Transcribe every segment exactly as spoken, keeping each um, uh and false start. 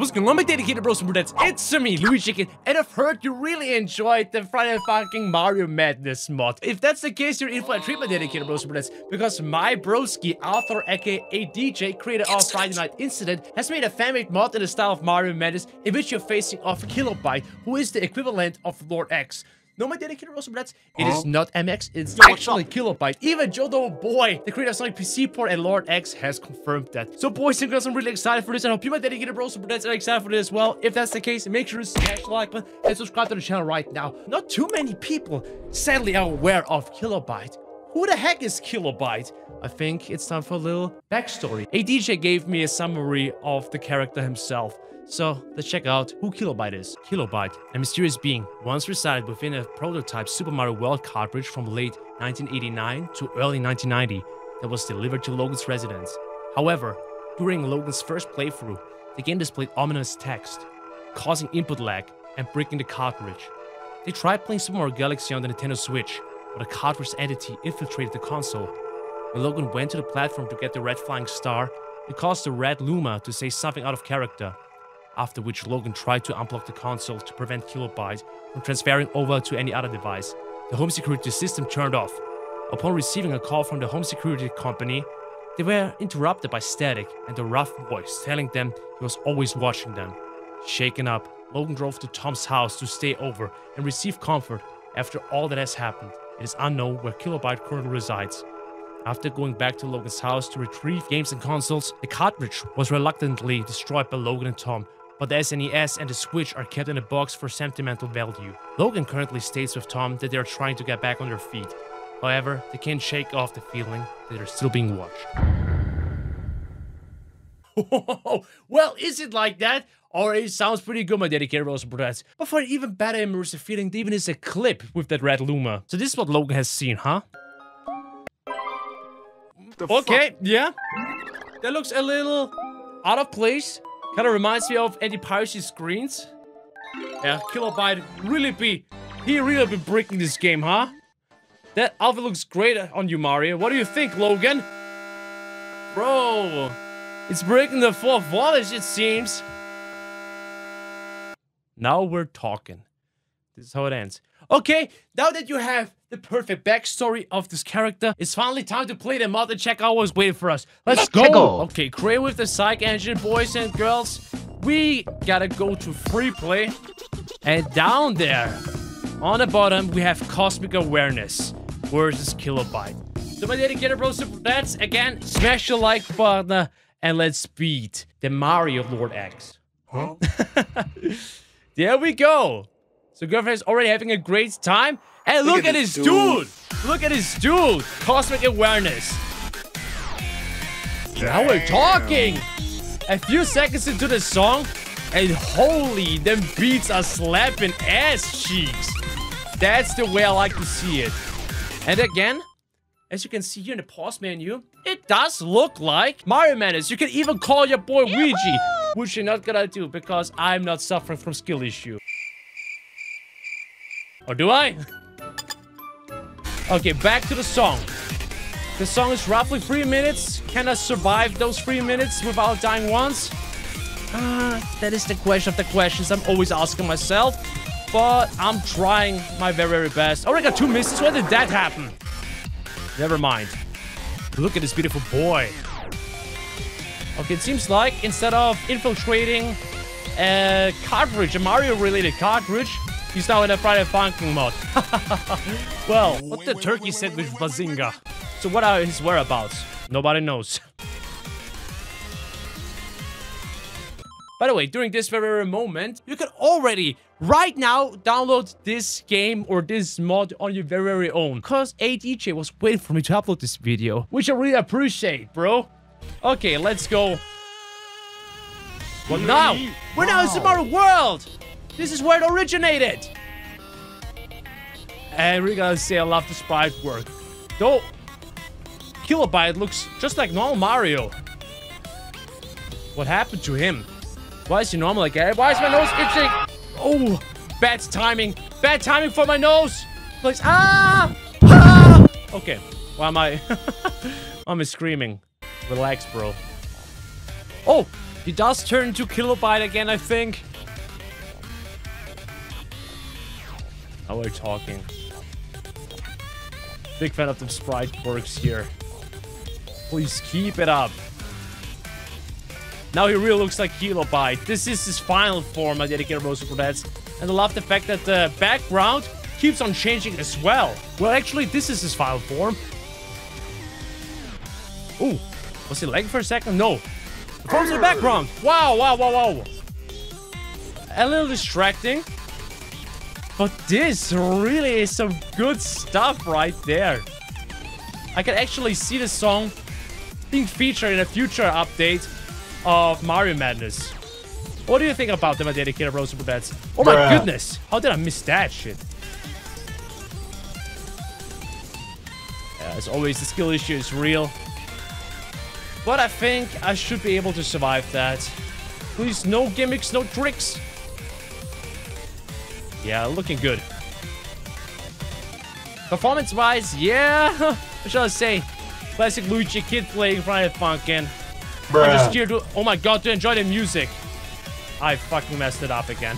was going to dedicated bros and brunettes. It's me, Louis Chicken, and I've heard you really enjoyed the Friday Funkin' Mario Madness mod. If that's the case, you're in for a treatment, dedicated bros and brunettes, because my broski, Arthur, aka D J, creator of Friday Night Incident, has made a fan-made mod in the style of Mario Madness, in which you're facing off Kilobyte, who is the equivalent of Lord X. No, my dedicated bros and brunettes, it is not M X, it's Yo, actually Kilobyte. Even Joe Do Boy, the creator of Sonic P C Port and Lord X, has confirmed that. So boys and girls, I'm really excited for this, and I hope you, my dedicated bros and brunettes, are excited for this as well. If that's the case, make sure to smash the like button and subscribe to the channel right now. Not too many people, sadly, are aware of Kilobyte. Who the heck is Kilobyte? I think it's time for a little backstory. A D J gave me a summary of the character himself. So let's check out who Kilobyte is. Kilobyte, a mysterious being, once resided within a prototype Super Mario World cartridge from late nineteen eighty-nine to early nineteen ninety that was delivered to Logan's residence. However, during Logan's first playthrough, the game displayed ominous text, causing input lag and breaking the cartridge. They tried playing Super Mario Galaxy on the Nintendo Switch, but a cartridge entity infiltrated the console. When Logan went to the platform to get the red flying star, it caused the red Luma to say something out of character, after which Logan tried to unblock the console to prevent Kilobyte from transferring over to any other device. The home security system turned off. Upon receiving a call from the home security company, they were interrupted by static and a rough voice telling them he was always watching them. Shaken up, Logan drove to Tom's house to stay over and receive comfort after all that has happened. It is unknown where Kilobyte currently resides. After going back to Logan's house to retrieve games and consoles, the cartridge was reluctantly destroyed by Logan and Tom, but the S N E S and the Switch are kept in a box for sentimental value. Logan currently states with Tom that they are trying to get back on their feet. However, they can't shake off the feeling that they're still being watched. Well, is it like that? Or it sounds pretty good, my dedicated bros and brunettes. But for an even better immersive feeling, there even is a clip with that red Luma. So this is what Logan has seen, huh? The okay, yeah. That looks a little out of place. Kind of reminds me of anti-piracy screens. Yeah, Kilobyte really be, he really be breaking this game, huh? That outfit looks great on you, Mario. What do you think, Logan? Bro, it's breaking the fourth wall, as it seems. Now we're talking. This is how it ends. Okay, now that you have the perfect backstory of this character, it's finally time to play the mod and check out what's waiting for us. Let's go. go! Okay, create with the Psych Engine, boys and girls. We gotta go to free play. And down there, on the bottom, we have Cosmic Awareness versus Kilobyte. So my dedicated bros and brunettes, again, smash the like button and let's beat the Mario Lord X. Huh? There we go. So girlfriend is already having a great time. And look, look at, at this dude. dude! Look at this dude! Cosmic Awareness. Damn. Now we're talking! A few seconds into the song, and holy, them beats are slapping ass cheeks. That's the way I like to see it. And again, as you can see here in the pause menu, it does look like Mario Madness. You can even call your boy Luigi, which you're not gonna do because I'm not suffering from skill issue. Or do I? Okay, back to the song. The song is roughly three minutes. Can I survive those three minutes without dying once? Uh, that is the question of the questions I'm always asking myself. But I'm trying my very, very best. Oh, I got two misses. Why did that happen? Never mind. Look at this beautiful boy. Okay, it seems like instead of infiltrating a cartridge, a Mario-related cartridge, he's now in a Friday Funkin' mod. Well, what the turkey said with Bazinga. So what are his whereabouts? Nobody knows. By the way, during this very, very moment, you can already, right now, download this game or this mod on your very, very own. Because a D J was waiting for me to upload this video, which I really appreciate, bro. Okay, let's go. What now? We're now in Super Mario World! This is where it originated! And we're gonna say I love the sprite work. Though, Kilobyte looks just like normal Mario. What happened to him? Why is he normal again? Why is my nose itching? Oh, bad timing. Bad timing for my nose! Please, ah! Ah! Okay, why am I... I'm screaming. Relax, bro. Oh, He does turn into Kilobyte again, I think. How are you talking? Big fan of the sprite works here. Please keep it up. Now he really looks like Kilobyte. This is his final form, I dedicate Rosa for that. And I love the fact that the background keeps on changing as well. Well, actually, this is his final form. Ooh, was he lagging for a second? No. The form's in the background. Wow, wow, wow, wow. A little distracting. But this really is some good stuff right there. I can actually see this song being featured in a future update of Mario Madness. What do you think about them, my dedicated Rosa Bats? Oh my Bruh. goodness! How did I miss that shit? As always, the skill issue is real. But I think I should be able to survive that. Please, no gimmicks, no tricks. Yeah, looking good. Performance-wise, yeah. What shall I say? Classic Louis Chicken playing Friday Funkin'. Bruh. I'm just here to, oh my god, to enjoy the music. I fucking messed it up again.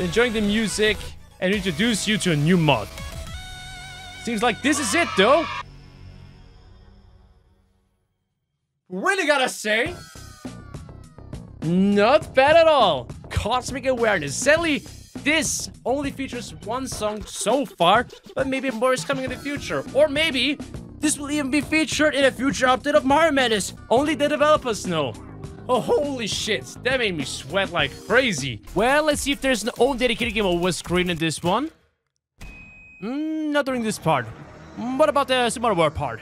Enjoying the music and introduce you to a new mod. Seems like this is it, though. Really gotta say, not bad at all. Cosmic Awareness. Sadly, this only features one song so far, but maybe more is coming in the future. Or maybe this will even be featured in a future update of Mario Madness. Only the developers know. Oh, holy shit. That made me sweat like crazy. Well, let's see if there's an own dedicated game over screen in this one. Mm, not during this part. What about the Super Mario World part?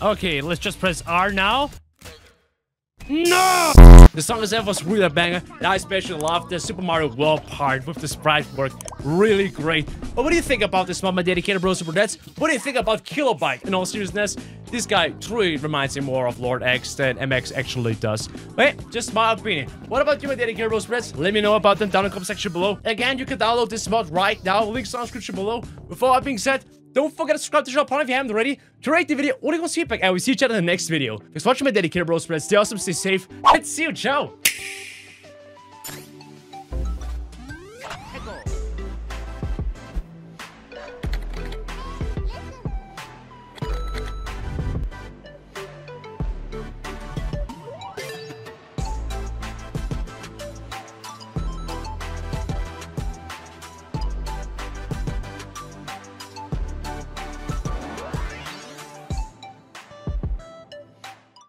Okay, let's just press R now. No! The song itself was really a banger, and I especially loved the Super Mario World part with the sprite work. Really great. But what do you think about this mod, my dedicated bros and brunettes? What do you think about Kilobyte? In all seriousness, this guy truly reminds me more of Lord X than M X actually does. But yeah, just my opinion. What about you, my dedicated bros and brunettes? Let me know about them down in the comment section below. Again, you can download this mod right now. Links in the description below. With all that being said, don't forget to subscribe to the channel if you haven't already, to rate the video or leave us feedback, and we'll see each other in the next video. Thanks for watching, my dedicated bros and brunettes. Stay awesome, stay safe, and see you, ciao!